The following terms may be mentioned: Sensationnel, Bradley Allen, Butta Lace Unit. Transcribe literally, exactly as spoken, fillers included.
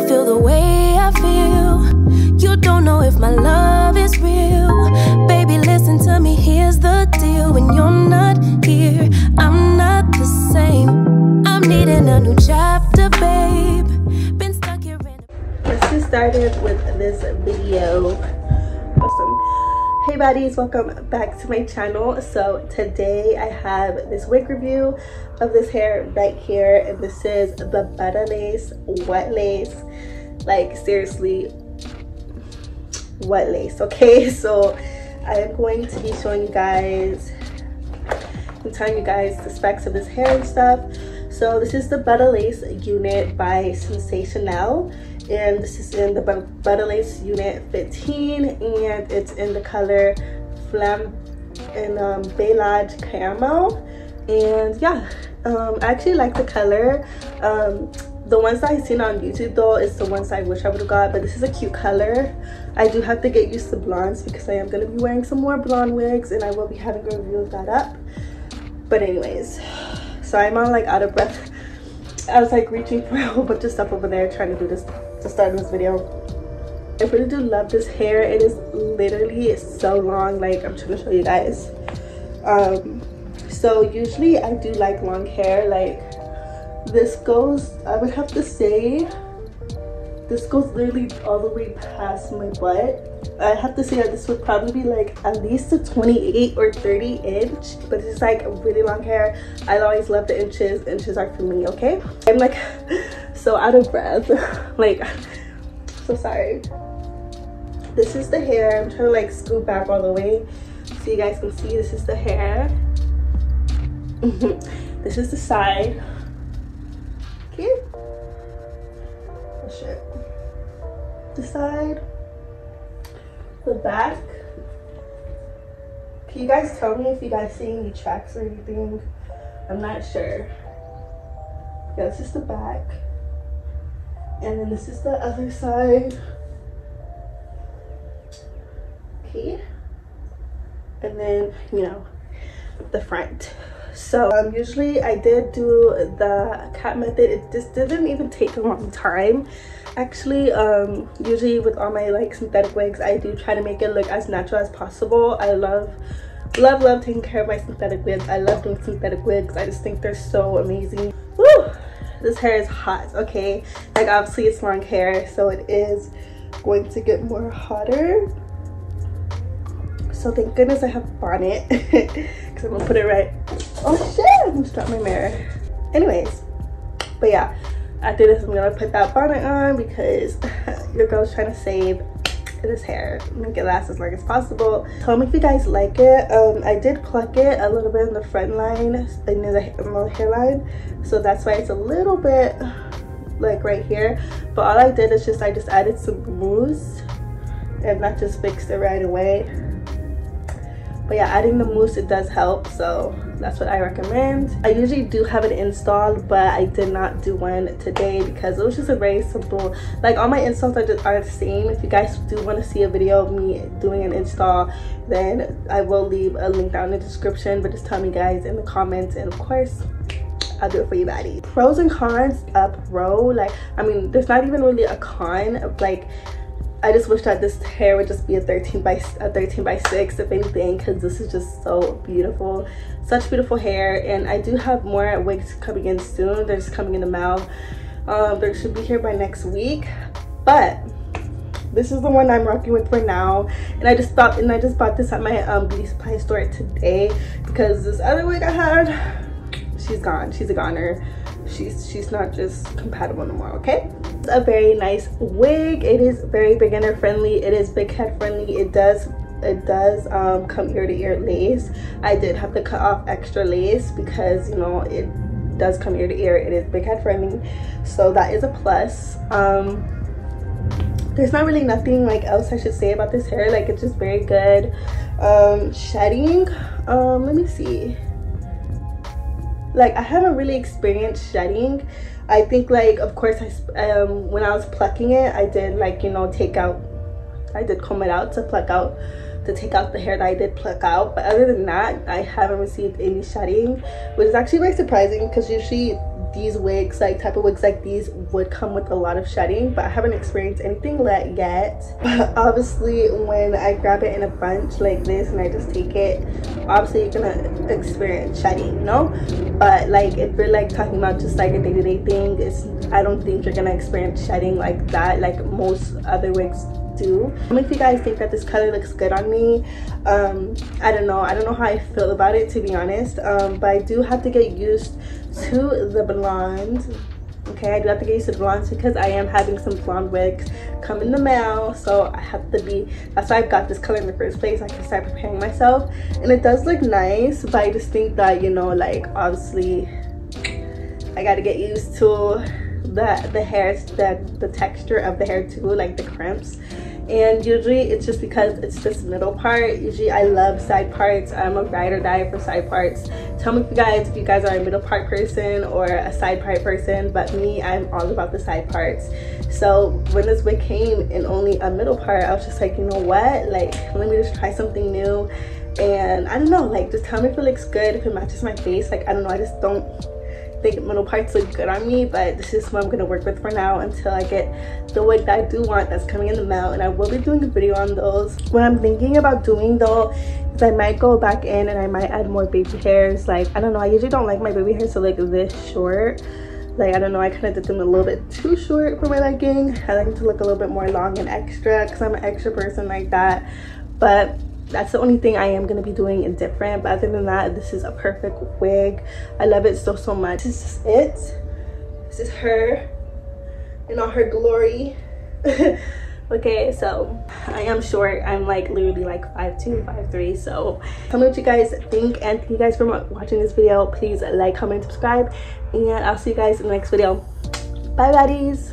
ever feel the way I feel. You don't know if my love is real. Baby, listen to me, here's the deal. When you're not here, I'm not the same. I'm needing a new chapter, babe. Been stuck here in a... Let's get started with this video. Awesome. Hey buddies, welcome back to my channel. So today I have this wig review of this hair right here, and this is the Butta Lace wet lace. Like seriously, wet lace. Okay, so I am going to be showing you guys and telling you guys the specs of this hair and stuff. So this is the Butta Lace Unit by Sensationnel, and this is in the Butta Lace Unit fifteen, and it's in the color Flam and um, Beige Caramel. And yeah, um, I actually like the color. Um, the ones that I've seen on YouTube though is the ones I wish I would have got, but this is a cute color. I do have to get used to blondes because I am going to be wearing some more blonde wigs, and I will be having a review of that up. But anyways, so I'm on like out of breath. I was like reaching for a whole bunch of stuff over there trying to do this to start this video. I really do love this hair. It is literally so long. Like I'm trying to show you guys. Um, so usually I do like long hair. Like this goes, I would have to say, this goes literally all the way past my butt. I have to say that this would probably be like at least a twenty-eight or thirty inch, but it's like really long hair. I always love the inches. Inches are for me, okay? I'm like so out of breath. Like, so sorry. This is the hair. I'm trying to like scoot back all the way so you guys can see. This is the hair. This is the side. Okay. Oh shit. The side. The back. Can you guys tell me if you guys see any tracks or anything? I'm not sure. Yeah, this is the back, and then this is the other side. Okay, and then you know the front. So um usually I did do the cat method. It just didn't even take a long time actually. Um usually with all my like synthetic wigs, I do try to make it look as natural as possible. I love love love taking care of my synthetic wigs. I love doing synthetic wigs. I just think they're so amazing. Woo! This hair is hot. Okay, like obviously it's long hair, so it is going to get more hotter. So thank goodness I have a bonnet, because I'm gonna put it right. Oh shit, I'm gonna drop my mirror. Anyways, but yeah, after this I'm gonna put that bonnet on because your girl's trying to save this hair, make it last as long as possible. Tell me if you guys like it. um I did pluck it a little bit in the front line and near the hairline, so that's why it's a little bit like right here. But all I did is just I just added some mousse, and that just fixed it right away. But yeah, adding the mousse, it does help, so that's what I recommend. I usually do have it installed, but I did not do one today because it was just a very simple, like all my installs are, just, are the same. If you guys do want to see a video of me doing an install, then I will leave a link down in the description, but just tell me guys in the comments, and of course I'll do it for you baddies. Pros and cons up row. Like I mean, there's not even really a con of like, I just wish that this hair would just be a thirteen by six if anything, because this is just so beautiful. Such beautiful hair. And I do have more wigs coming in soon. They're just coming in the mail. Um, they should be here by next week. But this is the one I'm rocking with right now. And I just thought, and I just bought this at my um, beauty supply store today, because this other wig I had, she's gone. She's a goner. She's she's not just compatible no more, okay? It's a very nice wig. It is very beginner friendly. It is big head friendly. It does it does um come ear to ear lace. I did have to cut off extra lace because you know it does come ear to ear. It is big head friendly, so that is a plus. Um there's not really nothing like else I should say about this hair. Like it's just very good. Um shedding, um let me see. Like I haven't really experienced shedding. I think like of course I um when I was plucking it, I did like you know take out, I did comb it out to pluck out to take out the hair that I did pluck out. But other than that, I haven't received any shedding, which is actually very surprising because usually these wigs, like type of wigs like these, would come with a lot of shedding, but I haven't experienced anything like that yet. But obviously when I grab it in a bunch like this and I just take it, obviously you're gonna experience shedding, you know? But like if we're like talking about just like a day-to-day thing, it's, I don't think you're gonna experience shedding like that like most other wigs do. Comment if you guys think that this color looks good on me. um I don't know, I don't know how I feel about it, to be honest, um but I do have to get used to the blonde. Okay, I do have to get used to the blondes because I am having some blonde wigs come in the mail, so I have to be, that's why I've got this color in the first place. I can start preparing myself, and it does look nice, but I just think that, you know, like obviously I gotta get used to the the hair, that the texture of the hair too, like the crimps. And usually it's just because it's this middle part. Usually I love side parts. I'm a ride or die for side parts. Tell me if you guys if you guys are a middle part person or a side part person, but me, I'm all about the side parts. So when this wig came in only a middle part, I was just like, you know what, like let me just try something new. And I don't know, like just tell me if it looks good, if it matches my face. Like I don't know, I just don't think middle parts look good on me, but this is what I'm gonna work with for now until I get the wig that I do want that's coming in the mail. And I will be doing a video on those. What I'm thinking about doing though is I might go back in and I might add more baby hairs. Like I don't know, I usually don't like my baby hairs to look this short. Like I don't know, I kind of did them a little bit too short for my liking. I like them to look a little bit more long and extra because I'm an extra person like that. But that's the only thing I am going to be doing and different. But other than that, this is a perfect wig. I love it so so much. This is it. This is her in all her glory. Okay, so I am short. I'm like literally like five two, five three. So tell me what you guys think, and thank you guys for watching this video. Please like, comment, subscribe, and I'll see you guys in the next video. Bye baddies.